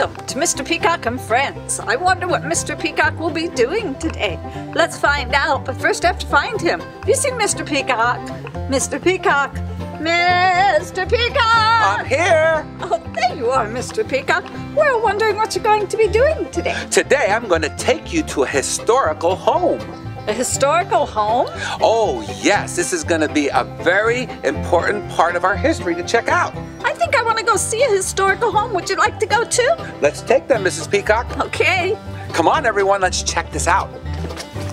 Welcome to Mr. Peacock and Friends. I wonder what Mr. Peacock will be doing today. Let's find out, but first I have to find him. Have you seen Mr. Peacock? Mr. Peacock! Mr. Peacock! I'm here! Oh, there you are, Mr. Peacock. We're wondering what you're going to be doing today. Today I'm going to take you to a historical home. A historical home? Oh, yes. This is going to be a very important part of our history to check out. I think I want to go see a historical home. Would you like to go too? Let's take them, Mrs. Peacock. Okay. Come on, everyone. Let's check this out.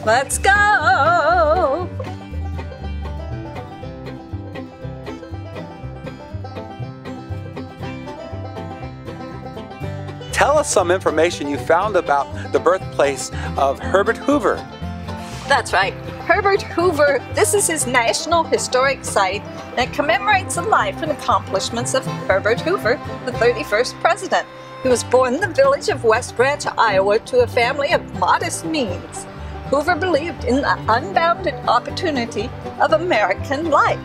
Let's go. Tell us some information you found about the birthplace of Herbert Hoover. That's right. Herbert Hoover, this is his National Historic Site that commemorates the life and accomplishments of Herbert Hoover, the 31st president. He was born in the village of West Branch, Iowa, to a family of modest means. Hoover believed in the unbounded opportunity of American life.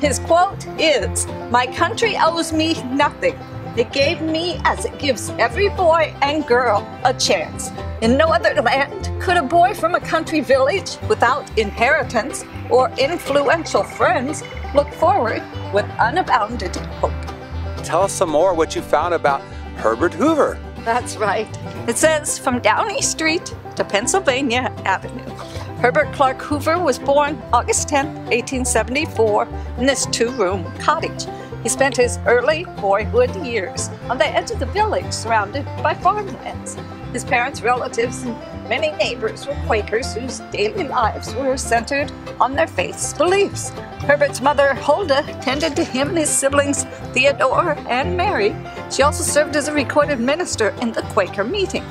His quote is, "My country owes me nothing. It gave me, as it gives every boy and girl, a chance. In no other land could a boy from a country village without inheritance or influential friends look forward with unbounded hope." Tell us some more what you found about Herbert Hoover. That's right. It says, from Downey Street to Pennsylvania Avenue. Herbert Clark Hoover was born August 10, 1874, in this two-room cottage. He spent his early boyhood years on the edge of the village surrounded by farmlands. His parents, relatives, and many neighbors were Quakers whose daily lives were centered on their faith's beliefs. Herbert's mother, Hulda, tended to him and his siblings, Theodore and Mary. She also served as a recorded minister in the Quaker meeting.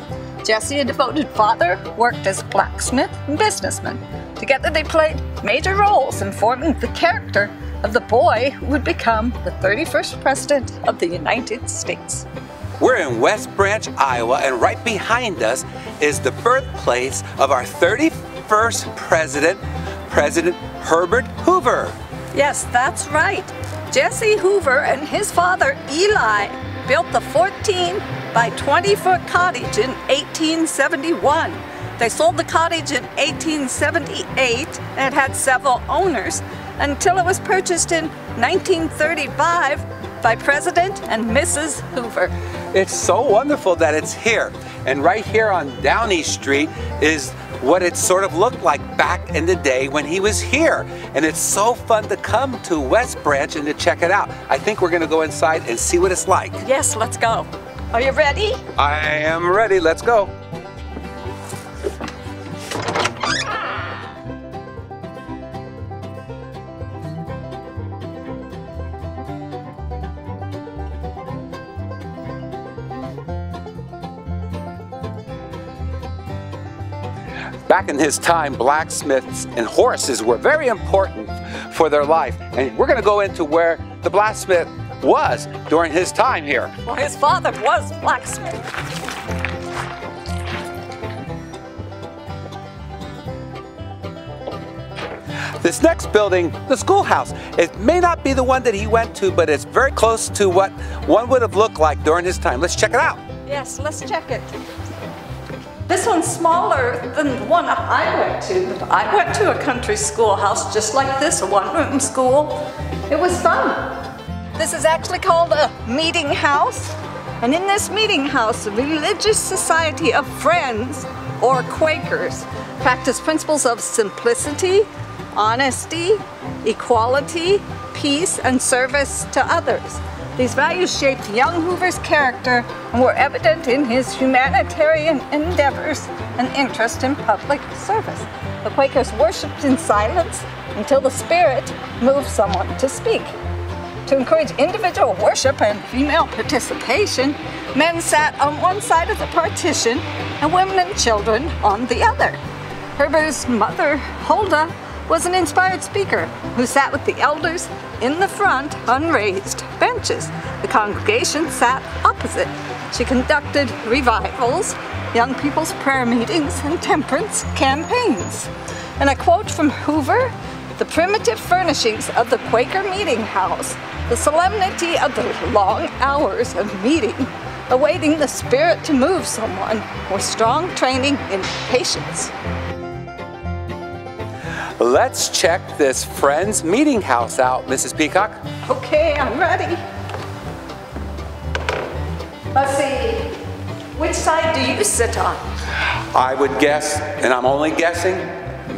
Jesse, a devoted father, worked as a blacksmith and businessman. Together they played major roles in forming the character of the boy who would become the 31st President of the United States. We're in West Branch, Iowa, and right behind us is the birthplace of our 31st President, President Herbert Hoover. Yes, that's right. Jesse Hoover and his father, Eli, built the 14 by 20-foot cottage in 1871. They sold the cottage in 1878 and had several owners, until it was purchased in 1935 by President and Mrs. Hoover. It's so wonderful that it's here. And right here on Downey Street is what it sort of looked like back in the day when he was here. And it's so fun to come to West Branch and to check it out. I think we're going to go inside and see what it's like. Yes, let's go. Are you ready? I am ready. Let's go. Back in his time, blacksmiths and horses were very important for their life. And we're going to go into where the blacksmith was during his time here. Well, his father was a blacksmith. This next building, the schoolhouse, it may not be the one that he went to, but it's very close to what one would have looked like during his time. Let's check it out. Yes, let's check it. This one's smaller than the one I went to, but I went to a country schoolhouse just like this, a one-room school. It was fun. This is actually called a meeting house, and in this meeting house, the Religious Society of Friends, or Quakers, practiced principles of simplicity, honesty, equality, peace, and service to others. These values shaped young Hoover's character and were evident in his humanitarian endeavors and interest in public service. The Quakers worshipped in silence until the Spirit moved someone to speak. To encourage individual worship and female participation, men sat on one side of the partition and women and children on the other. Herbert's mother, Hulda, was an inspired speaker who sat with the elders in the front on raised benches. The congregation sat opposite. She conducted revivals, young people's prayer meetings, and temperance campaigns. And a quote from Hoover, "The primitive furnishings of the Quaker meeting house, the solemnity of the long hours of meeting, awaiting the spirit to move someone with strong training in patience. Let's check this Friends meeting house out, Mrs. Peacock. Okay, I'm ready. Let's see, which side do you sit on? I would guess, and I'm only guessing,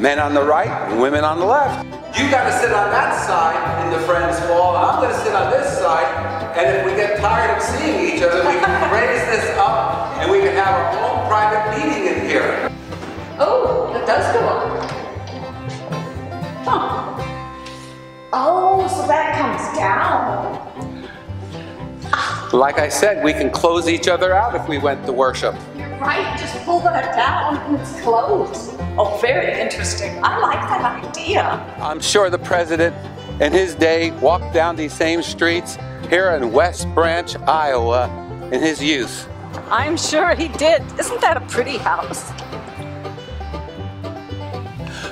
men on the right and women on the left. You gotta sit on that side in the Friends wall, and I'm gonna sit on this side, and if we get tired of seeing each other, we can raise this up, and we can have our own private meeting in here. Oh, that does go on. Huh. Oh, so that comes down. Like I said, we can close each other out if we went to worship. You're right, just pull that down and it's closed. Oh, very interesting. I like that idea. I'm sure the president in his day walked down these same streets here in West Branch, Iowa in his youth. I'm sure he did. Isn't that a pretty house?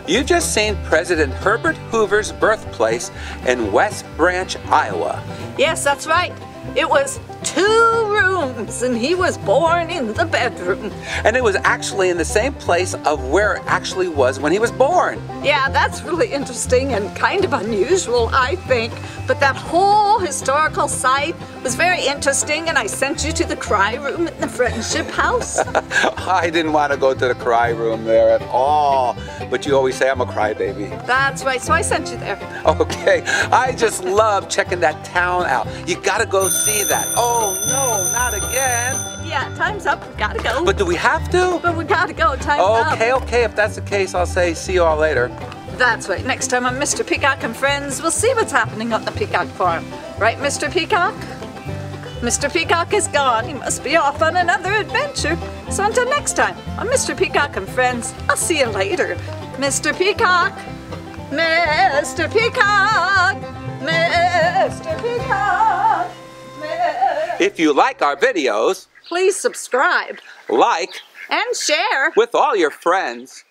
You've just seen President Herbert Hoover's birthplace in West Branch, Iowa. Yes, that's right. It was 2 rooms, and he was born in the bedroom. And it was actually in the same place of where it actually was when he was born. Yeah, that's really interesting and kind of unusual, I think. But that whole historical site was very interesting, and I sent you to the cry room at the Friendship House. I didn't want to go to the cry room there at all, but you always say I'm a crybaby. That's right, so I sent you there. Okay, I just love checking that town out. You gotta go see that. Oh no, not again. Yeah, time's up, we gotta go. But do we have to? But we gotta go, time's up. Okay, if that's the case, I'll say see you all later. That's right, next time on Mr. Peacock and Friends, we'll see what's happening on the Peacock farm. Right, Mr. Peacock? Mr. Peacock is gone, he must be off on another adventure. So until next time, on Mr. Peacock and Friends, I'll see you later. Mr. Peacock, Mr. Peacock, Mr. Peacock, Mr. If you like our videos, please subscribe, like, and share with all your friends.